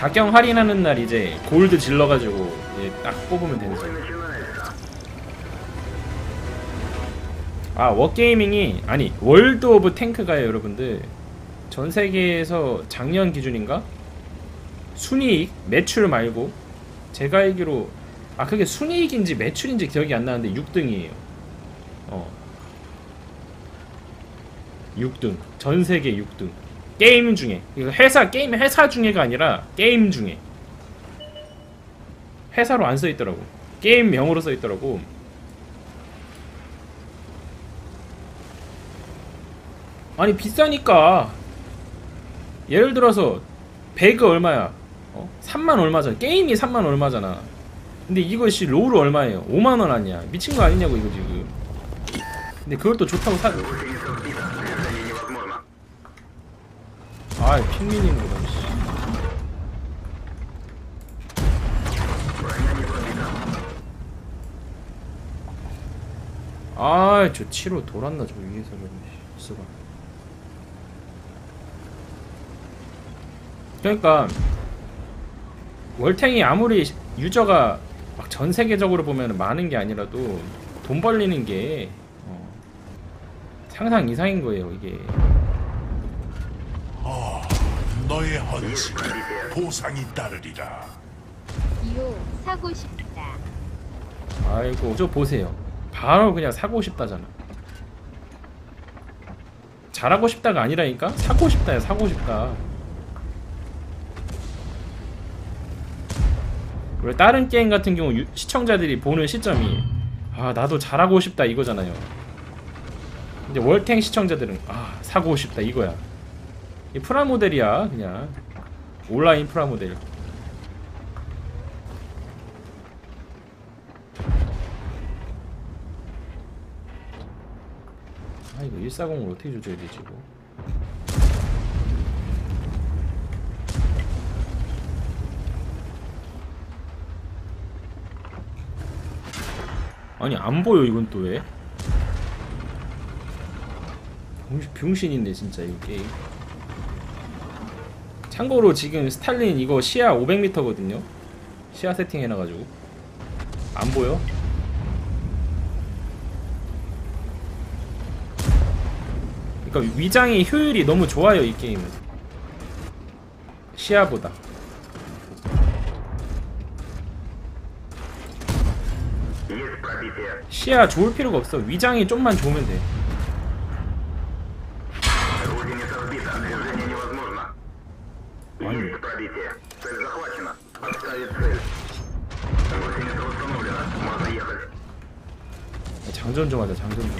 자경 할인하는 날 이제 골드 질러가지고 이제 딱 뽑으면 되는 거예요. 아, 워게이밍이 아니 월드 오브 탱크가요 여러분들. 전세계에서 작년 기준인가? 순이익, 매출 말고 제가 알기로 아 그게 순이익인지 매출인지 기억이 안 나는데 6등이에요. 6등. 전세계 6등. 게임 중에. 회사, 게임 회사 중에가 아니라 게임 중에. 회사로 안 써있더라고. 게임명으로 써있더라고. 아니 비싸니까. 예를 들어서 배그 얼마야? 3만 얼마잖아. 게임이 3만 얼마잖아. 근데 이것이 롤 얼마예요? 5만원 아니야. 미친거 아니냐고 이거 지금. 근데 그걸 또 좋다고 사... 아이 핑민이구나. 아이 저 7호 돌았나 저 위에서. 쓰라. 그러니까 월탱이 아무리 유저가 막 전세계적으로 보면 많은게 아니라도 돈 벌리는게 상상 이상인거예요 이게. 너의 헌신 보상이 따르리라. 이거 사고 싶다. 아이고 저 보세요. 바로 그냥 사고 싶다잖아. 잘하고 싶다가 아니라니까. 사고 싶다야 사고 싶다. 원래 다른 게임 같은 경우 시청자들이 보는 시점이 아 나도 잘하고 싶다 이거잖아요. 근데 월탱 시청자들은 아 사고 싶다 이거야. 이 프라모델이야 그냥. 온라인 프라모델. 아 이거 140을 어떻게 조져야 되지 이거. 아니 안보여 이건 또 왜. 병신인데 진짜 이 게임. 참고로 지금 스탈린 이거 시야 500m거든요. 시야 세팅해놔가지고 안 보여. 그러니까 위장의 효율이 너무 좋아요 이 게임은. 시야보다. 시야 좋을 필요가 없어. 위장이 좀만 좋으면 돼. 장전 좀 하자. 장전 좀.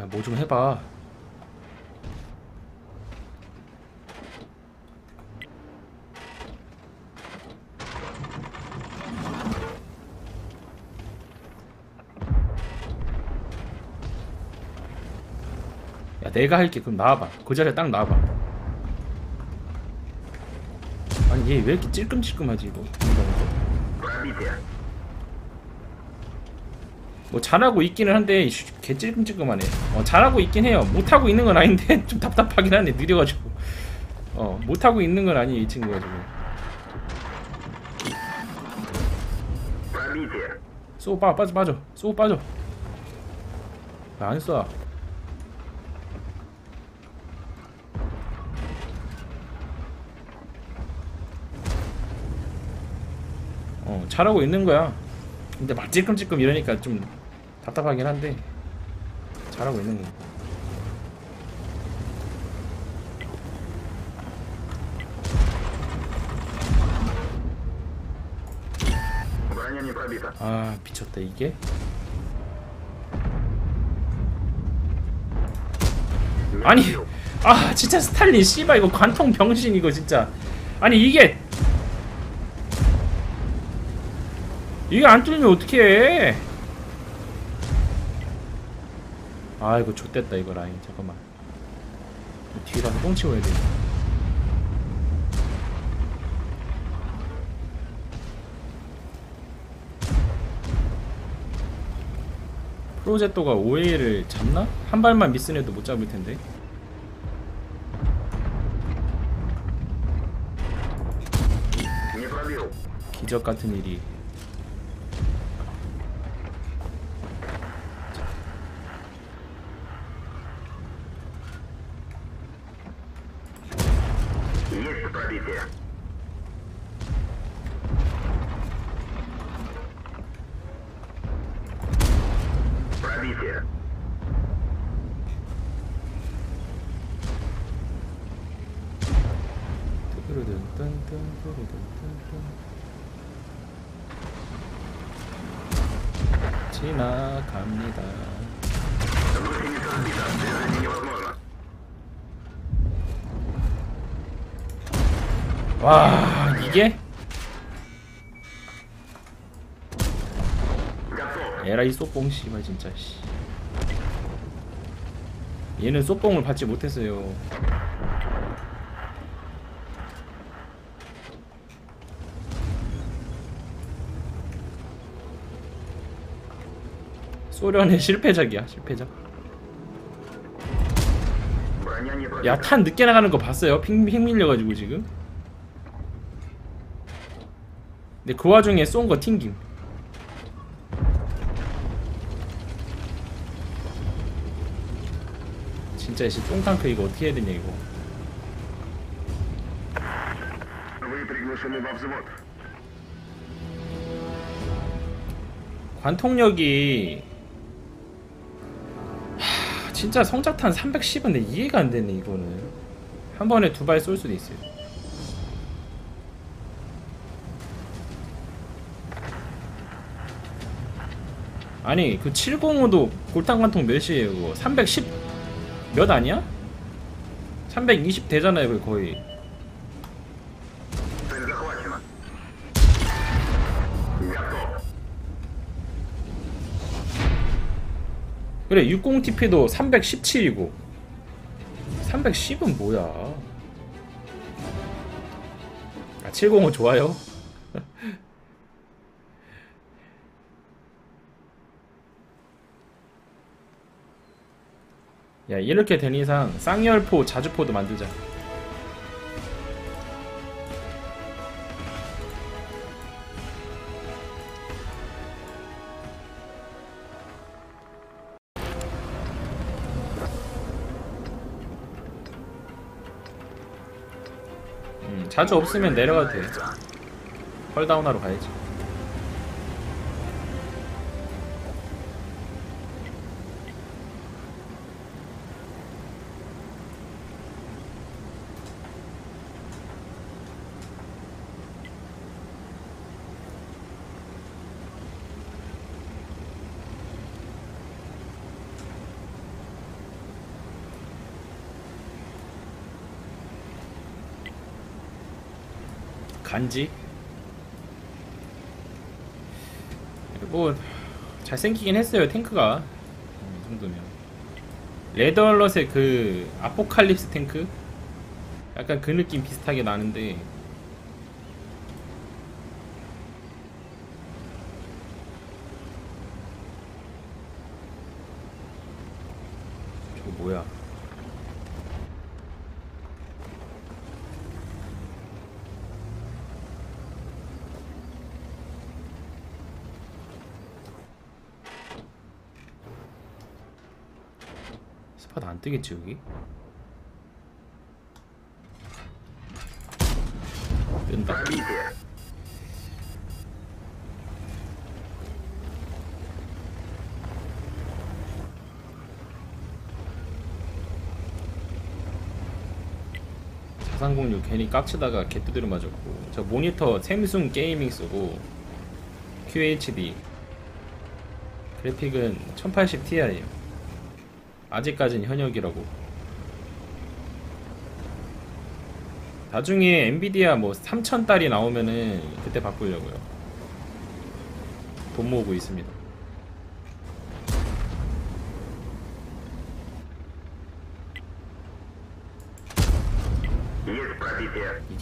야, 뭐 좀 해봐. 내가 할게. 그럼 나와봐. 그 자리에 딱 나와봐. 아니 얘 왜 이렇게 찔끔찔끔하지 이거. 뭐 잘하고 있기는 한데 개 찔끔찔끔하네. 잘하고 있긴 해요. 못하고 있는 건 아닌데 좀 답답하긴 하네. 느려가지고 못하고 있는 건 아니에요 이 친구가 지금. 쏘 빠져 빠져. 쏘 빠져. 나 안 쏴. 잘하고 있는 거야. 근데 막 찔끔찔끔 이러니까 좀 답답하긴 한데 잘하고 있는 거야. 아 미쳤다 이게. 아니 아 진짜 스탈린 씨발 이거 관통 병신 이거 진짜. 아니 이게 이게 안 뚫리면 어떡해. 아이고 좆됐다 이거 라인. 잠깐만 뒤로 한 뻥 치워야 돼요. 프로제토가 OA를 잡나? 한 발만 미스 내도 못 잡을 텐데. 기적 같은 일이. 지나갑니다. 와, 이게? 에라이 쏘뽕 씨발 진짜 씨. 얘는 쏘뽕을 받지 못했어요. 소련의 실패작이야, 실패작. 야, 탄 늦게 나가는 거 봤어요? 핑 밀려가지고 지금. 근데 그 와중에 쏜 거 튕김. 진짜 이씨 똥탕크 이거 어떻게 해야 되냐 이거. 관통력이 진짜 성작탄 310인데 이해가 안 되네 이거는. 한 번에 두 발 쏠 수도 있어요. 아니 그 705도 골탄관통 몇이에요 그거? 310 몇 아니야? 320 되잖아요 그거 거의. 그래 60TP도 317이고 310은 뭐야. 아 705 좋아요. 야 이렇게 된 이상 쌍열포 자주포도 만들자. 자주 없으면 내려가도 돼. 펄다운하러 가야지. 간지? 뭐 잘생기긴 했어요 탱크가. 이 정도면 레드얼럿의 그 아포칼립스 탱크? 약간 그 느낌 비슷하게 나는데 저거 뭐야. 뜨겠지 여기? 뜬다. 자산공유 괜히 깍치다가 개뚜드려 맞았고. 저 모니터 샘슨 게이밍 쓰고 QHD 그래픽은 1080Ti에요 아직까진 현역이라고. 나중에 엔비디아 뭐 3000달이 나오면은 그때 바꾸려고요. 돈 모으고 있습니다.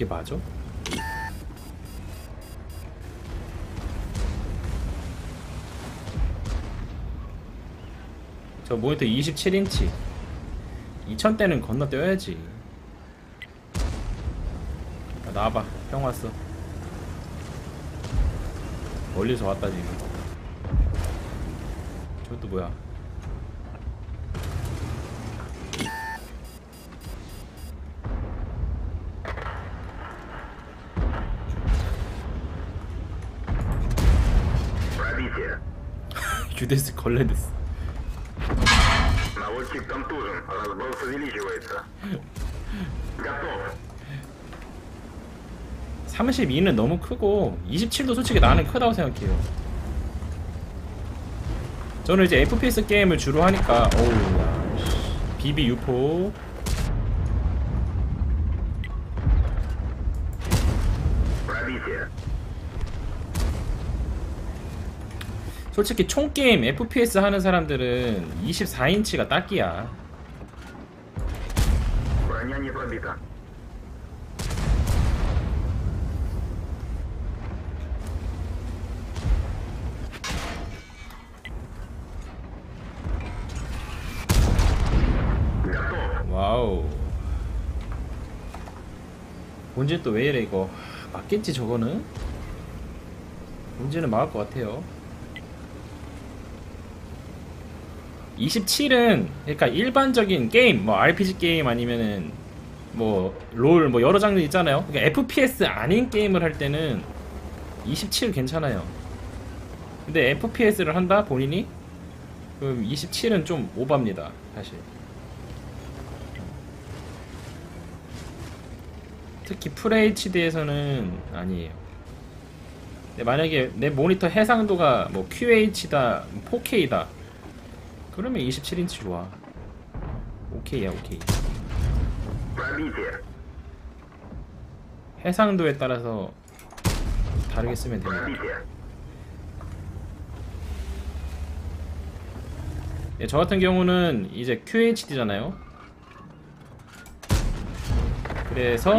이게 맞아? 저 모니터 27인치 2000대는 건너뛰어야지. 야, 나와봐. 형 왔어. 멀리서 왔다 지금. 저것도 뭐야. 유데스 걸레됐어. готов. 32는 너무 크고 27도 솔직히 나는 크다고 생각해요. 저는 이제 FPS 게임을 주로 하니까. 어우 BB 유포. 솔직히 총게임 FPS 하는 사람들은 24인치가 딱이야. 와우. 본진 또 왜이래 이거. 맞겠지 저거는? 본진은 막을 것 같아요. 27은 그러니까 일반적인 게임 뭐 RPG 게임 아니면은 뭐 롤 뭐 여러 장르 있잖아요. 그러니까 FPS 아닌 게임을 할 때는 27 괜찮아요. 근데 FPS를 한다 본인이? 그럼 27은 좀 오바입니다 사실. 특히 FHD에서는 아니에요. 근데 만약에 내 모니터 해상도가 뭐 QHD다 4K다 그러면 27인치 좋아. 오케이야 오케이. 해상도에 따라서 다르게 쓰면 됩니다. 예, 저 같은 경우는 이제 QHD잖아요. 그래서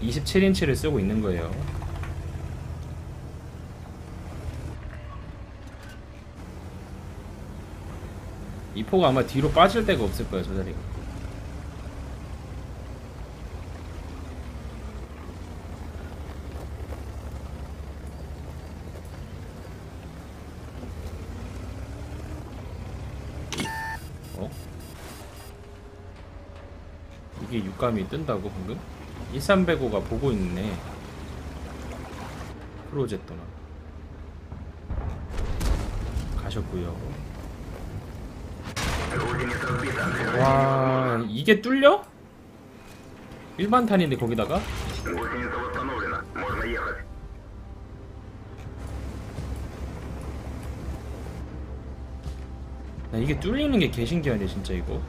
27인치를 쓰고 있는 거예요. 이 포가 아마 뒤로 빠질 데가 없을 거야, 저 자리가. 어? 이게 육감이 뜬다고 방금? 1305가 보고 있네. 프로젝터나. 가셨고요. 와 이게 뚫려? 일반탄인데 거기다가? 나 이게 뚫리는 게 개신기하네 진짜 이거.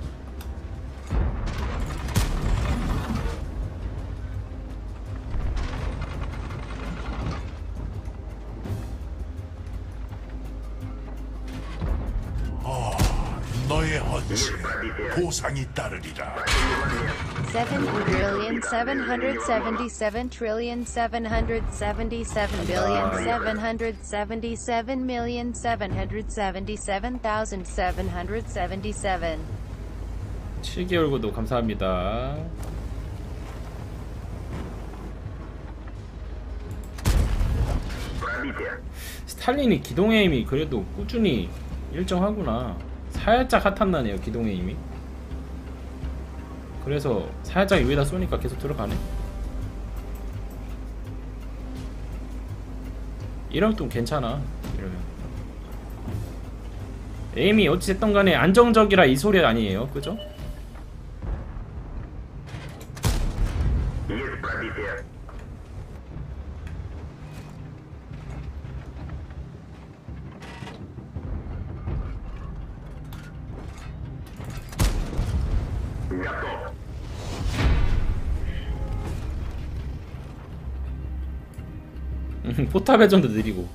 보상이 따르리라. 7,777,777,777,777,777,777,777 7개월 구독 감사합니다. 스탈린이 기동의 힘이 그래도 꾸준히 일정하구나. 살짝 핫한다네요 기동의 힘이. 그래서 살짝 위에다 쏘니까 계속 들어가네. 이러면 또 괜찮아. 이러면 에임이 어찌됐던 간에 안정적이라 이 소리 아니에요 그죠? 포탑 회전도 느리고.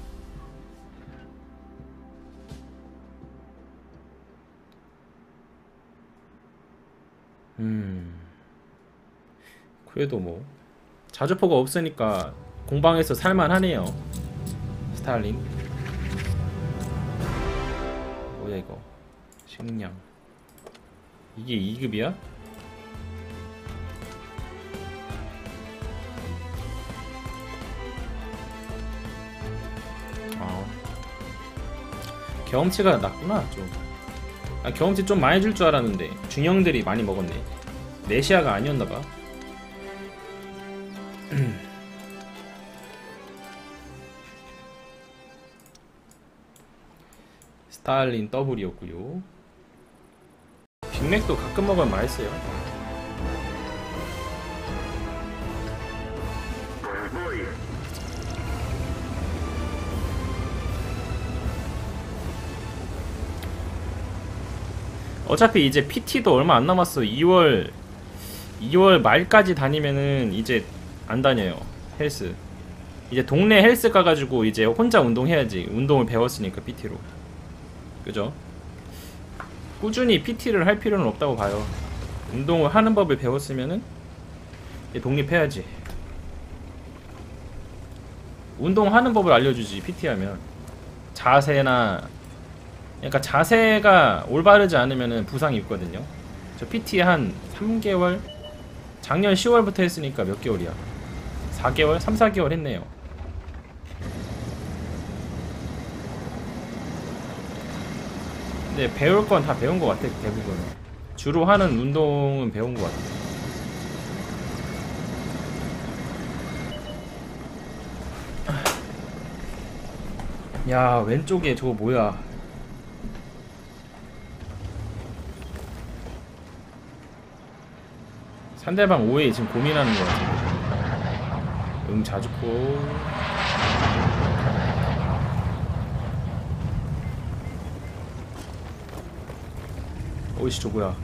그래도 뭐 자주포가 없으니까 공방에서 살만하네요. 스탈린 뭐야 이거. 식량 이게 2급이야? 아 경험치가 낮구나 좀. 아 경험치 좀 많이 줄 줄 알았는데 중형들이 많이 먹었네. 내시아가 아니었나봐. 스탈린 더블이었구요. 빅맥도 가끔 먹으면 맛있어요. 어차피 이제 PT도 얼마 안 남았어. 2월 말까지 다니면은 이제 안 다녀요. 헬스. 이제 동네 헬스 가가지고 이제 혼자 운동해야지. 운동을 배웠으니까 PT로. 그죠? 꾸준히 PT를 할 필요는 없다고 봐요. 운동을 하는 법을 배웠으면은 독립해야지. 운동하는 법을 알려주지. PT하면 자세나, 그러니까 자세가 올바르지 않으면은 부상이 있거든요. 저 PT 한 3개월, 작년 10월부터 했으니까 몇 개월이야? 4개월? 3, 4개월 했네요. 근데 배울 건 다 배운 것 같아. 대부분 주로 하는 운동은 배운 것 같아. 야 왼쪽에 저거 뭐야. 상대방 오해 지금 고민하는 것 같아. 자주포 어이씨 저거야.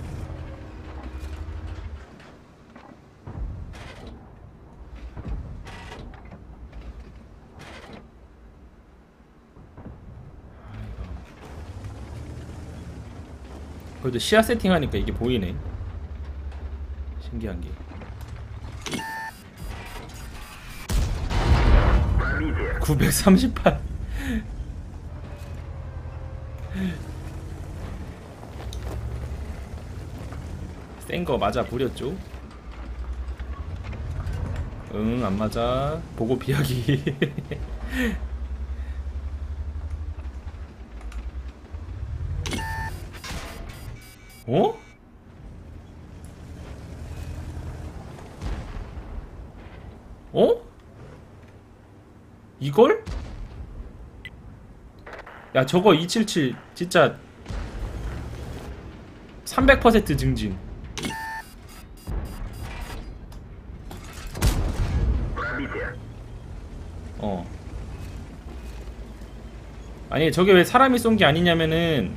그래도 시야 세팅하니까 이게 보이네. 신기한게 아, 938 센거 맞아 부렸죠? 응 안맞아. 보고 피하기. 어? 어? 이걸? 야 저거 277 진짜 300% 증진. 아니 저게 왜 사람이 쏜게 아니냐면은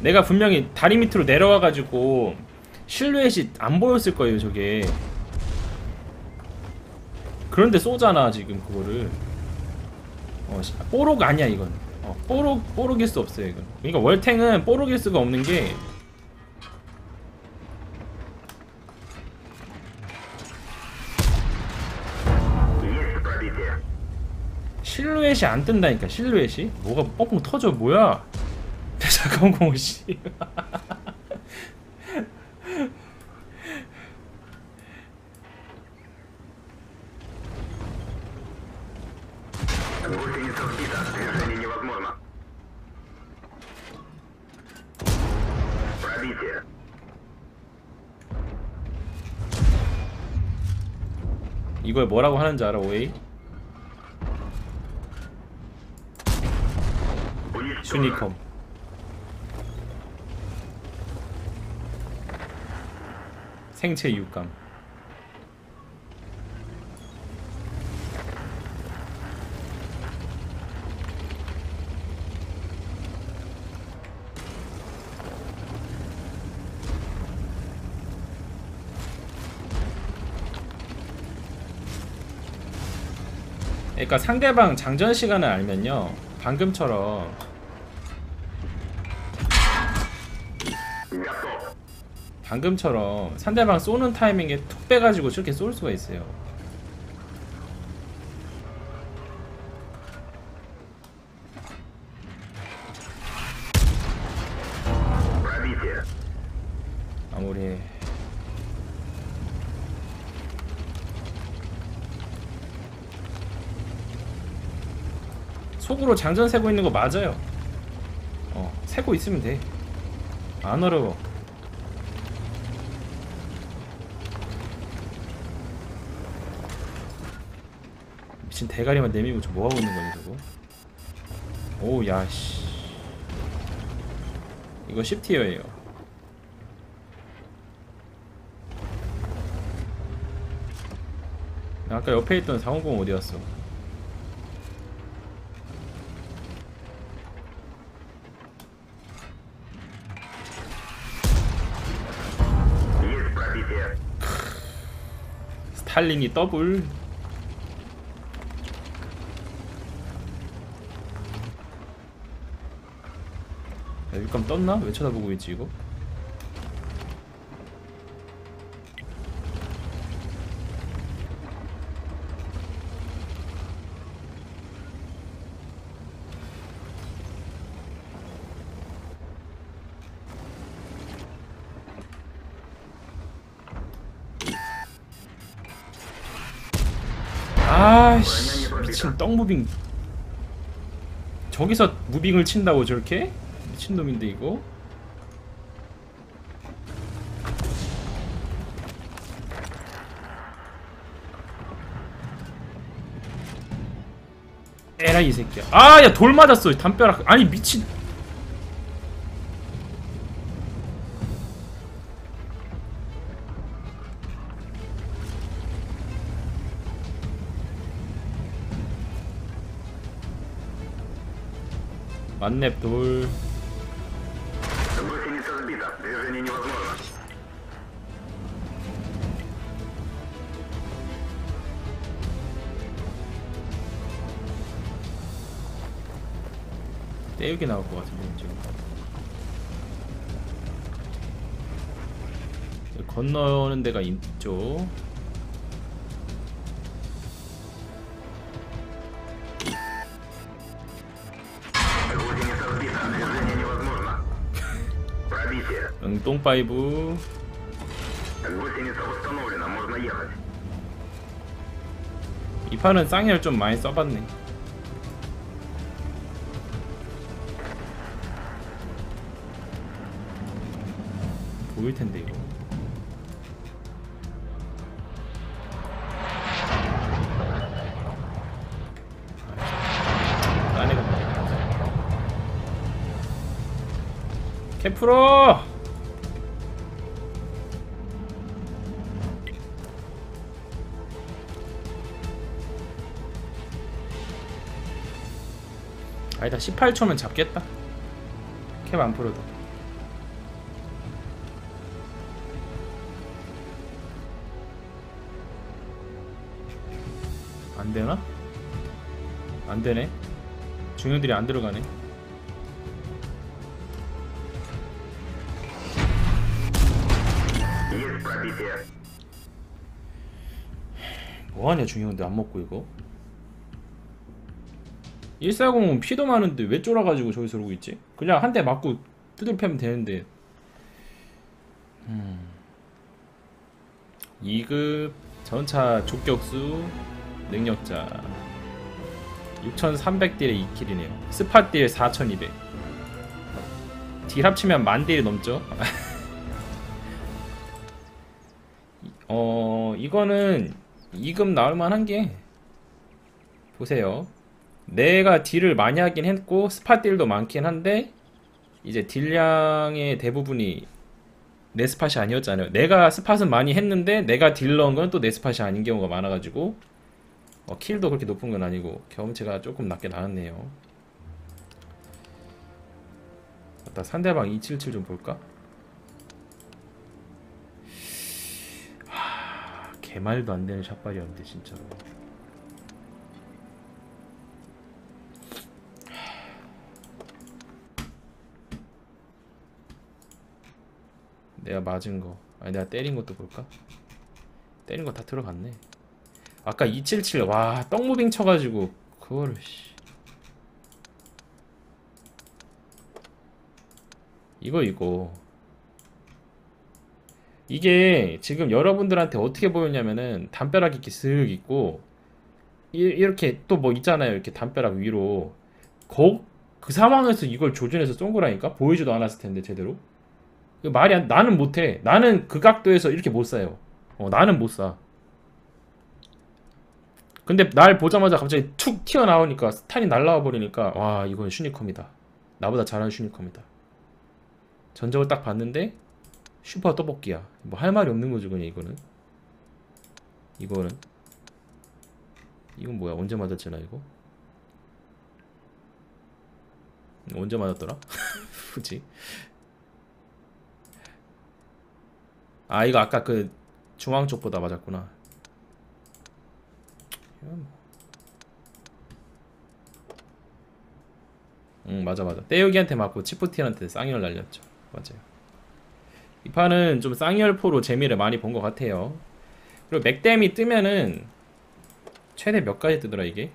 내가 분명히 다리 밑으로 내려와가지고 실루엣이 안 보였을 거예요 저게. 그런데 쏘잖아 지금 그거를. 뽀록 아니야 이건. 뽀록일 수 없어요 이건. 그러니까 월탱은 뽀록일 수가 없는 게 실루엣이 안 뜬다니까. 실루엣이 뭐가 뻥뻥 터져. 뭐야 대사광공 씨. 이걸 뭐라고 하는지 알아? 오이 유니컴. 생체 유감. 그러니까 상대방 장전 시간을 알면요. 방금처럼 방금처럼 상대방 쏘는 타이밍에 툭 빼가지고 저렇게 쏠 수가 있어요. 마무리. 속으로 장전 세고 있는 거 맞아요. 세고 있으면 돼. 안 어려워. 미친 대가리만 내밀고 저 뭐하고 있는 거니 저거. 오우 야씨. 이거 10티어예요 아까 옆에 있던 450 어디갔어? 스탈린이 더블. 야, 일감 떴나? 왜 쳐다보고 있지 이거? 아씨 미친 떡무빙 저기서 무빙을 친다고 저렇게? 미친놈인데 이거? 에라이 이 새끼야. 아 야 돌 맞았어 담벼락. 아니 미친 만렙 돌. 때우기 나올 것 같은데 지금. 건너는 데가 있죠. 똥파이브. 이 판은 쌍열 좀 많이 써봤네. 보일 텐데 이거. 캡프로. 아니다 18초면 잡겠다. 캡 안 풀어도. 안 되나? 안 되네. 중요들이 안 들어가네. 뭐하냐 중요한데 안 먹고 이거. 140은 피도 많은데 왜 쫄아가지고 저기서 오고 있지? 그냥 한 대 맞고 두들 패면 되는데. 2급 전차 족격수 능력자 6300딜에 2킬이네요 스팟딜 4200. 딜 합치면 10,000딜이 넘죠? 이거는 2급 나올만한게 보세요. 내가 딜을 많이 하긴 했고 스팟 딜도 많긴 한데 이제 딜량의 대부분이 내 스팟이 아니었잖아요. 내가 스팟은 많이 했는데 내가 딜 넣은 건 또 내 스팟이 아닌 경우가 많아가지고 킬도 그렇게 높은 건 아니고 경험치가 조금 낮게 나왔네요. 맞다 상대방 277 좀 볼까? 하... 개말도 안 되는 샷발이었는데 진짜로. 내가 맞은 거, 아니 내가 때린 것도 볼까? 때린 거 다 들어갔네. 아까 277, 와 떡무빙 쳐가지고 그거를 씨. 이거 이게 지금 여러분들한테 어떻게 보였냐면은 담벼락 이렇게 쓱 있고 이렇게 또 뭐 있잖아요. 이렇게 담벼락 위로 그 상황에서 이걸 조준해서 쏜 거라니까? 보이지도 않았을 텐데 제대로. 말이 안, 나는 못해. 나는 그 각도에서 이렇게 못 쏴요. 나는 못 쏴. 근데 날 보자마자 갑자기 툭 튀어나오니까 스탄이 날라와 버리니까 와 이건 슈니컴이다. 나보다 잘하는 슈니컴이다. 전적을 딱 봤는데 슈퍼 떡볶이야. 뭐 할 말이 없는 거죠 그냥 이거는. 이건 뭐야? 언제 맞았지나 이거? 언제 맞았더라? 그치? 아 이거 아까 그 중앙 쪽보다 맞았구나. 응 맞아 떼우기한테 맞고 치프티한테 쌍열 날렸죠. 맞아요. 이 판은 좀 쌍열포로 재미를 많이 본 것 같아요. 그리고 맥댐이 뜨면은 최대 몇 가지 뜨더라 이게?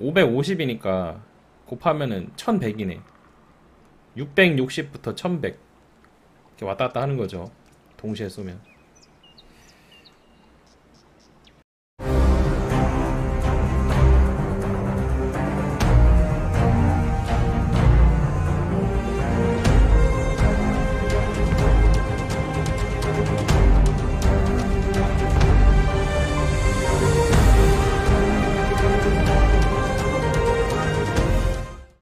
550이니까 곱하면은 1100이네 660부터 1100 이렇게 왔다갔다 하는거죠 동시에 쏘면.